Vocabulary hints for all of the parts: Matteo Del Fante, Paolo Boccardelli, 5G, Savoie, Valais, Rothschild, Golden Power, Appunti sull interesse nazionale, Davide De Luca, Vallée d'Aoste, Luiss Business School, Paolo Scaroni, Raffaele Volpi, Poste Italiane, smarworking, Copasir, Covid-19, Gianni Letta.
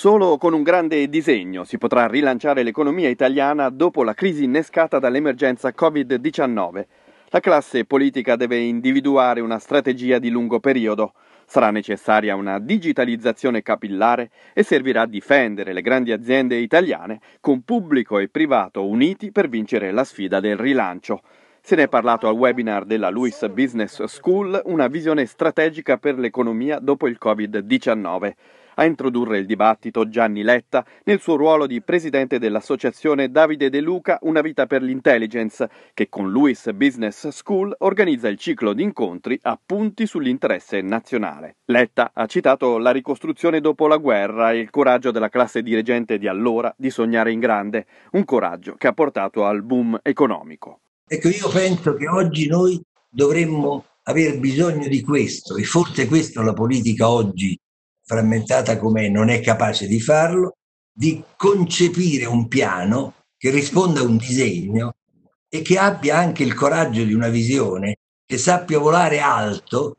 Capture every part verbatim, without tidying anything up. Solo con un grande disegno si potrà rilanciare l'economia italiana dopo la crisi innescata dall'emergenza covid diciannove. La classe politica deve individuare una strategia di lungo periodo. Sarà necessaria una digitalizzazione capillare e servirà a difendere le grandi aziende italiane con pubblico e privato uniti per vincere la sfida del rilancio. Se ne è parlato al webinar della Luiss Business School, una visione strategica per l'economia dopo il covid diciannove. A introdurre il dibattito Gianni Letta nel suo ruolo di presidente dell'associazione Davide De Luca Una vita per l'intelligence, che con Luiss Business School organizza il ciclo di incontri Appunti sull'interesse nazionale. Letta ha citato la ricostruzione dopo la guerra e il coraggio della classe dirigente di allora di sognare in grande, un coraggio che ha portato al boom economico. Ecco, io penso che oggi noi dovremmo aver bisogno di questo, e forse questo la politica oggi, frammentata com'è, non è capace di farlo, di concepire un piano che risponda a un disegno e che abbia anche il coraggio di una visione, che sappia volare alto,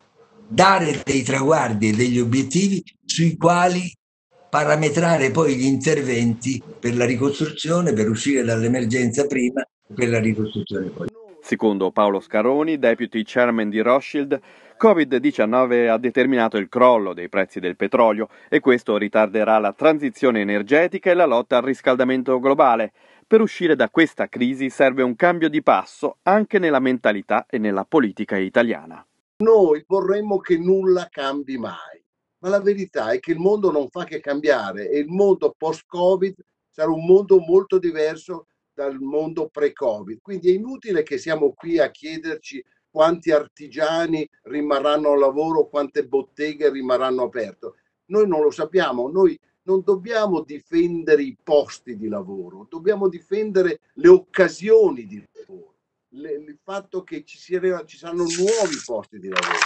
dare dei traguardi e degli obiettivi sui quali parametrare poi gli interventi per la ricostruzione, per uscire dall'emergenza prima, per la ricostruzione poi. Secondo Paolo Scaroni, deputy chairman di Rothschild, covid diciannove ha determinato il crollo dei prezzi del petrolio e questo ritarderà la transizione energetica e la lotta al riscaldamento globale. Per uscire da questa crisi serve un cambio di passo anche nella mentalità e nella politica italiana. Noi vorremmo che nulla cambi mai, ma la verità è che il mondo non fa che cambiare e il mondo post-Covid sarà un mondo molto diverso dal mondo pre-Covid. Quindi è inutile che siamo qui a chiederci quanti artigiani rimarranno al lavoro, quante botteghe rimarranno aperte. Noi non lo sappiamo, noi non dobbiamo difendere i posti di lavoro, dobbiamo difendere le occasioni di lavoro, le, il fatto che ci, sia, ci saranno nuovi posti di lavoro.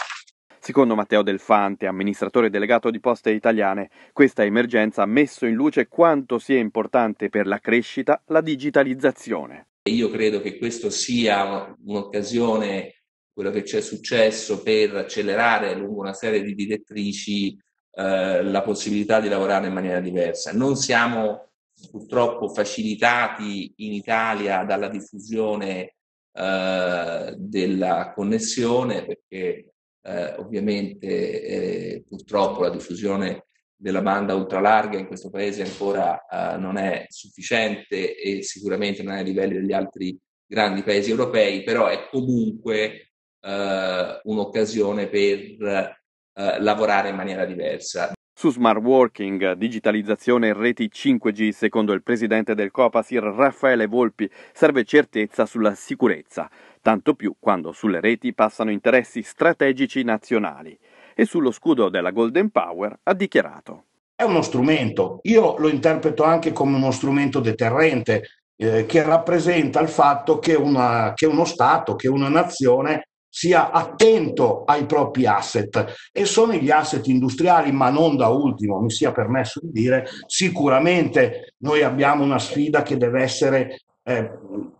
Secondo Matteo Del Fante, amministratore delegato di Poste Italiane, questa emergenza ha messo in luce quanto sia importante per la crescita la digitalizzazione. Io credo che questo sia un'occasione, quello che ci è successo, per accelerare lungo una serie di direttrici eh, la possibilità di lavorare in maniera diversa. Non siamo purtroppo facilitati in Italia dalla diffusione eh, della connessione, perché Eh, ovviamente eh, purtroppo la diffusione della banda ultralarga in questo paese ancora eh, non è sufficiente e sicuramente non è ai livelli degli altri grandi paesi europei, però è comunque eh, un'occasione per eh, lavorare in maniera diversa. Su smart working, digitalizzazione e reti cinque G, secondo il presidente del Copasir Raffaele Volpi, serve certezza sulla sicurezza, tanto più quando sulle reti passano interessi strategici nazionali. E sullo scudo della Golden Power ha dichiarato: è uno strumento, io lo interpreto anche come uno strumento deterrente eh, che rappresenta il fatto che, una, che uno Stato, che una nazione sia attento ai propri asset, e sono gli asset industriali, ma non da ultimo, mi sia permesso di dire. Sicuramente noi abbiamo una sfida che deve essere eh,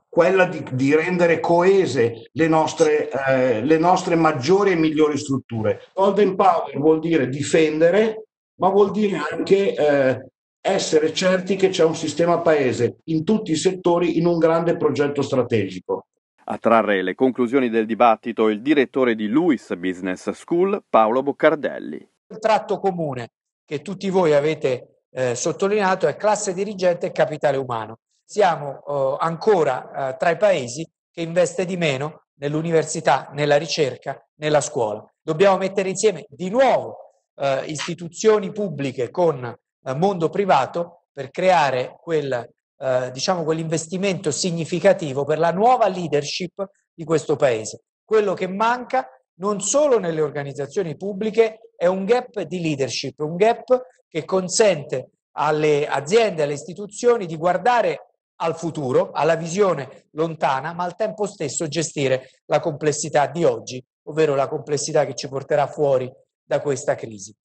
quella di, di rendere coese le nostre, eh, le nostre maggiori e migliori strutture. Golden Power vuol dire difendere, ma vuol dire anche eh, essere certi che c'è un sistema paese in tutti i settori in un grande progetto strategico. A trarre le conclusioni del dibattito il direttore di Luiss Business School, Paolo Boccardelli. Il tratto comune che tutti voi avete eh, sottolineato è classe dirigente e capitale umano. Siamo eh, ancora eh, tra i paesi che investe di meno nell'università, nella ricerca, nella scuola. Dobbiamo mettere insieme di nuovo eh, istituzioni pubbliche con eh, mondo privato per creare quel Eh, diciamo quell'investimento significativo per la nuova leadership di questo paese. Quello che manca non solo nelle organizzazioni pubbliche è un gap di leadership, un gap che consente alle aziende, alle istituzioni di guardare al futuro, alla visione lontana, ma al tempo stesso gestire la complessità di oggi, ovvero la complessità che ci porterà fuori da questa crisi.